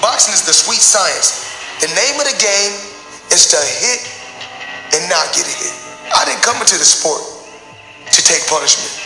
Boxing is the sweet science. The name of the game is to hit and not get hit. I didn't come into the sport to take punishment.